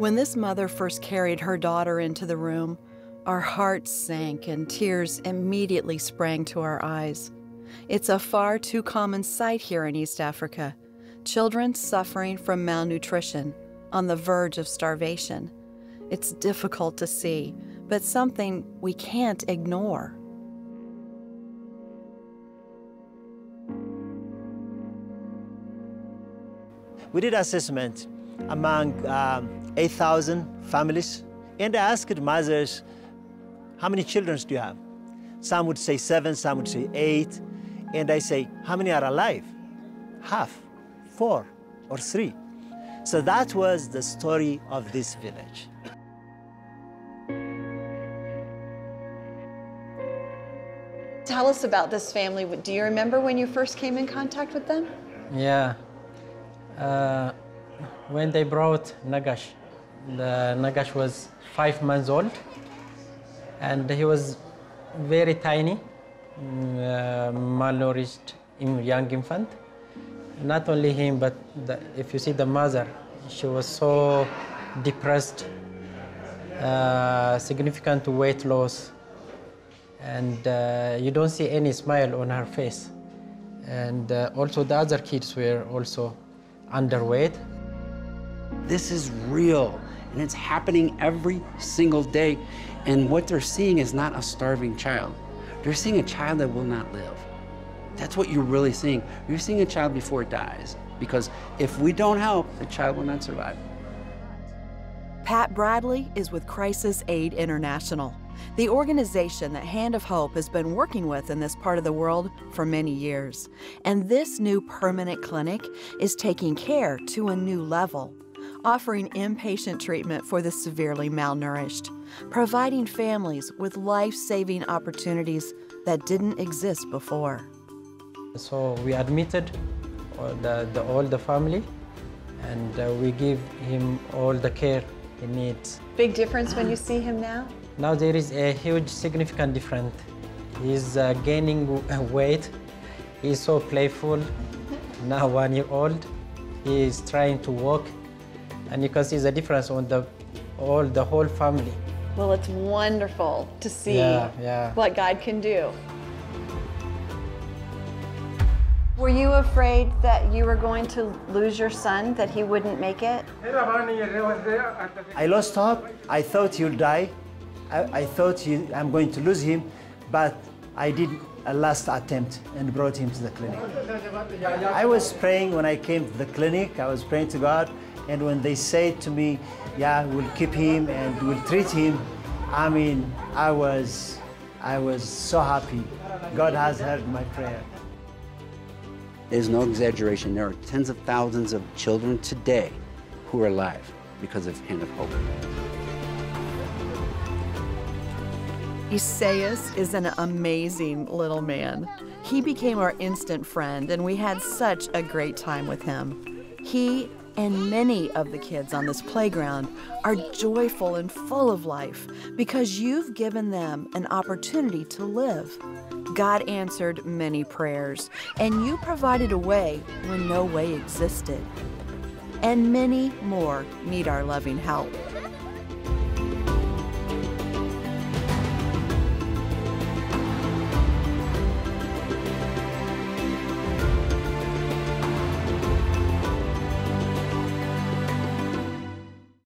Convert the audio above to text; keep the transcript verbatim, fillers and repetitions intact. When this mother first carried her daughter into the room, our hearts sank and tears immediately sprang to our eyes. It's a far too common sight here in East Africa. Children suffering from malnutrition, on the verge of starvation. It's difficult to see, but something we can't ignore. We did assessment among um, eight thousand families, and I asked mothers, how many children do you have? Some would say seven, some would say eight, and I say, how many are alive? Half, four, or three. So that was the story of this village. Tell us about this family. Do you remember when you first came in contact with them? Yeah. Uh, when they brought Nagash, the Nagash was five months old, and he was very tiny, uh, malnourished young infant. Not only him, but the, if you see the mother, she was so depressed, uh, significant weight loss, and uh, you don't see any smile on her face. And uh, also the other kids were also underweight. This is real, and it's happening every single day. And what they're seeing is not a starving child. They're seeing a child that will not live. That's what you're really seeing. You're seeing a child before it dies, because if we don't help, the child will not survive. Pat Bradley is with Crisis Aid International, the organization that Hand of Hope has been working with in this part of the world for many years. And this new permanent clinic is taking care to a new level, offering inpatient treatment for the severely malnourished, providing families with life-saving opportunities that didn't exist before. So we admitted all the, the, all the family, and uh, we give him all the care he needs. Big difference when you see him now? Now there is a huge, significant difference. He's uh, gaining weight. He's so playful. Now one year old, he is trying to walk, and you can see the difference on the all the whole family. Well, it's wonderful to see yeah, yeah. what God can do. Were you afraid that you were going to lose your son, that he wouldn't make it? I lost hope. I thought he'll die. I, I thought he, I'm going to lose him, but I did a last attempt and brought him to the clinic. I was praying when I came to the clinic. I was praying to God, and when they said to me, yeah, we'll keep him and we'll treat him, I mean, I was, I was so happy. God has heard my prayer. There's no exaggeration. There are tens of thousands of children today who are alive because of Hand of Hope. Isaias is an amazing little man. He became our instant friend, and we had such a great time with him. He and many of the kids on this playground are joyful and full of life because you've given them an opportunity to live. God answered many prayers, and you provided a way when no way existed. And many more need our loving help.